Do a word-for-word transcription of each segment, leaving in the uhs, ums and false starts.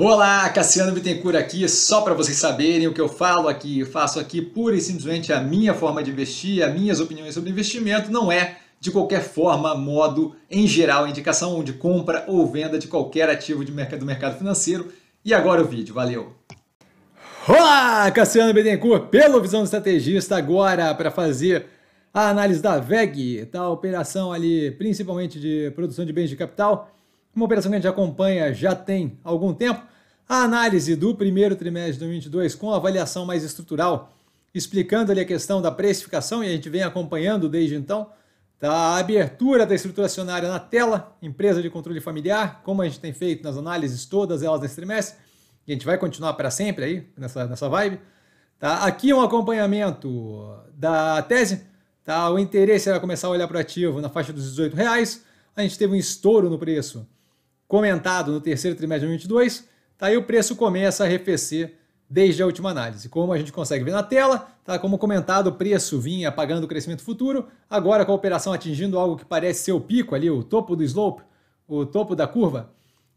Olá, Cassiano Bittencourt aqui, só para vocês saberem o que eu falo aqui, eu faço aqui pura e simplesmente a minha forma de investir, as minhas opiniões sobre investimento, não é de qualquer forma, modo, em geral, indicação de compra ou venda de qualquer ativo de mercado, do mercado financeiro. E agora o vídeo, valeu! Olá, Cassiano Bittencourt, pelo Visão do Estrategista, agora para fazer a análise da W E G, da operação ali, principalmente de produção de bens de capital, uma operação que a gente acompanha já tem algum tempo. A análise do primeiro trimestre de dois mil e vinte e dois com a avaliação mais estrutural, explicando ali a questão da precificação, e a gente vem acompanhando desde então, tá? A abertura da estrutura acionária na tela, empresa de controle familiar, como a gente tem feito nas análises, todas elas nesse trimestre, e a gente vai continuar para sempre aí, nessa, nessa vibe. Tá? Aqui um acompanhamento da tese, tá? O interesse era começar a olhar para o ativo na faixa dos dezoito reais, a gente teve um estouro no preço, comentado no terceiro trimestre de dois mil e vinte e dois, tá? Aí o preço começa a arrefecer desde a última análise. Como a gente consegue ver na tela, tá? Como comentado, o preço vinha pagando o crescimento futuro, agora com a operação atingindo algo que parece ser o pico ali, o topo do slope, o topo da curva,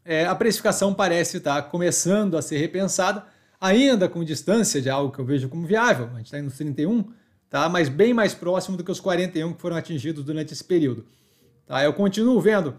é, a precificação parece estar tá começando a ser repensada, ainda com distância de algo que eu vejo como viável, a gente está indo nos trinta e um, tá? Mas bem mais próximo do que os quarenta e um que foram atingidos durante esse período. Tá? Eu continuo vendo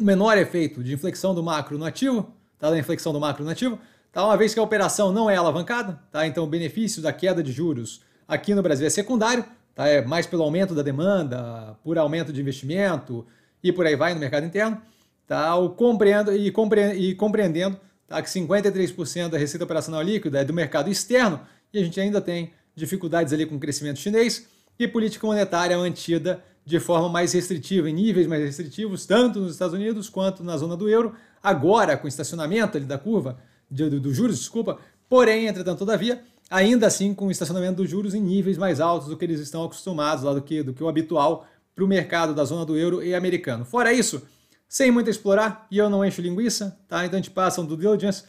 o menor efeito de inflexão do macro no ativo, tá? Da inflexão do macro no ativo, tá? Uma vez que a operação não é alavancada, tá? Então o benefício da queda de juros aqui no Brasil é secundário, tá? É mais pelo aumento da demanda, por aumento de investimento e por aí vai no mercado interno, tá? O compreendo, e, compre, e compreendendo tá? Que cinquenta e três por cento da receita operacional líquida é do mercado externo e a gente ainda tem dificuldades ali com o crescimento chinês e política monetária mantida de forma mais restritiva, em níveis mais restritivos, tanto nos Estados Unidos quanto na zona do euro, agora com estacionamento ali da curva, de, do, do juros, desculpa, porém, entretanto, todavia, ainda assim com o estacionamento dos juros em níveis mais altos do que eles estão acostumados, lá do que, do que o habitual para o mercado da zona do euro e americano. Fora isso, sem muito explorar, e eu não encho linguiça, tá? Então a gente passa um due diligence,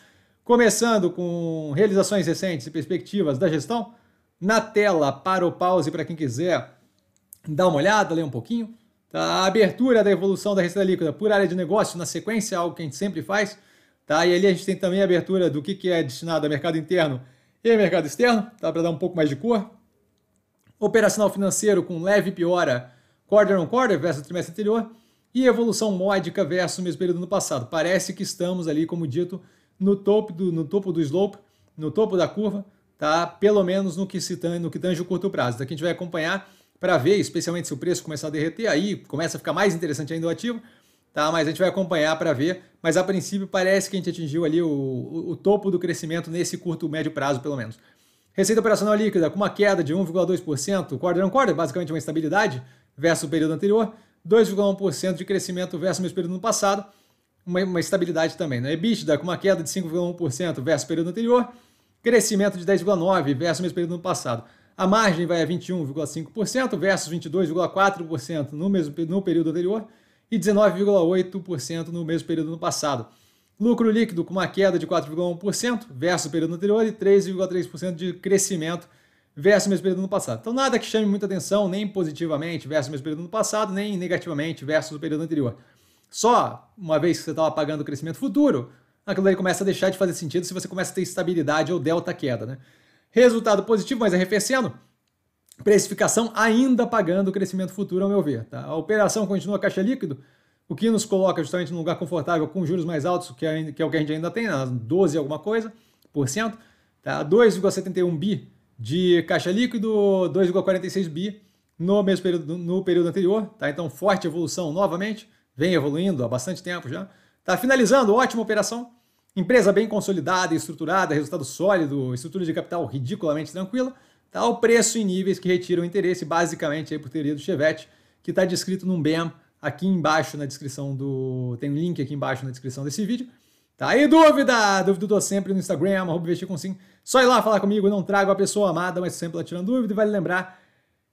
começando com realizações recentes e perspectivas da gestão, na tela, para o pause para quem quiser, dá uma olhada, lê um pouquinho. Tá? A abertura da evolução da receita líquida por área de negócio na sequência, algo que a gente sempre faz. Tá? E ali a gente tem também a abertura do que, que é destinado a mercado interno e mercado externo, tá? Para dar um pouco mais de cor. Operacional financeiro com leve piora quarter on quarter versus o trimestre anterior e evolução módica versus o mesmo período do ano passado. Parece que estamos ali, como dito, no topo do, no topo do slope, no topo da curva, tá? Pelo menos no que, se tange, no que tange o curto prazo. Daqui a gente vai acompanhar para ver, especialmente se o preço começar a derreter, aí começa a ficar mais interessante ainda o ativo, tá? Mas a gente vai acompanhar para ver, mas a princípio parece que a gente atingiu ali o, o, o topo do crescimento nesse curto, médio prazo pelo menos. Receita operacional líquida com uma queda de um vírgula dois por cento quarter on quarter, basicamente uma estabilidade versus o período anterior, dois vírgula um por cento de crescimento versus o mesmo período no passado, uma, uma estabilidade também, né? EBITDA com uma queda de cinco vírgula um por cento versus o período anterior, crescimento de dez vírgula nove por cento versus o mesmo período no passado. A margem vai a vinte e um vírgula cinco por cento versus vinte e dois vírgula quatro por cento no, mesmo, no período anterior e dezenove vírgula oito por cento no mesmo período no passado. Lucro líquido com uma queda de quatro vírgula um por cento versus o período anterior e três vírgula três por cento de crescimento versus o mesmo período no passado. Então nada que chame muita atenção, nem positivamente versus o mesmo período no passado, nem negativamente versus o período anterior. Só uma vez que você estava pagando o crescimento futuro, aquilo ali começa a deixar de fazer sentido se você começa a ter estabilidade ou delta queda, né? Resultado positivo, mas arrefecendo, precificação ainda pagando o crescimento futuro, ao meu ver. Tá? A operação continua caixa líquido, o que nos coloca justamente num lugar confortável com juros mais altos, que é, que é o que a gente ainda tem, doze alguma coisa, por cento, tá? dois vírgula setenta e um bi de caixa líquido, dois vírgula quarenta e seis bi no mesmo período, no período anterior, tá? Então forte evolução novamente, vem evoluindo há bastante tempo já. Tá? Finalizando, ótima operação. Empresa bem consolidada, estruturada, resultado sólido, estrutura de capital ridiculamente tranquila, tá? O preço em níveis que retiram interesse, basicamente aí por teoria do Chevette, que está descrito num B E M aqui embaixo na descrição do... tem um link aqui embaixo na descrição desse vídeo. Tá? E dúvida? Dúvida eu dou sempre no Instagram, arroba Investir com SIM. Só ir lá falar comigo, eu não trago a pessoa amada, mas sempre lá tirando dúvida. E vale lembrar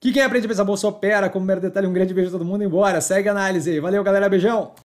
que quem aprende a pensar bolsa opera, como mero detalhe, um grande beijo a todo mundo, embora. Segue a análise aí. Valeu, galera, beijão!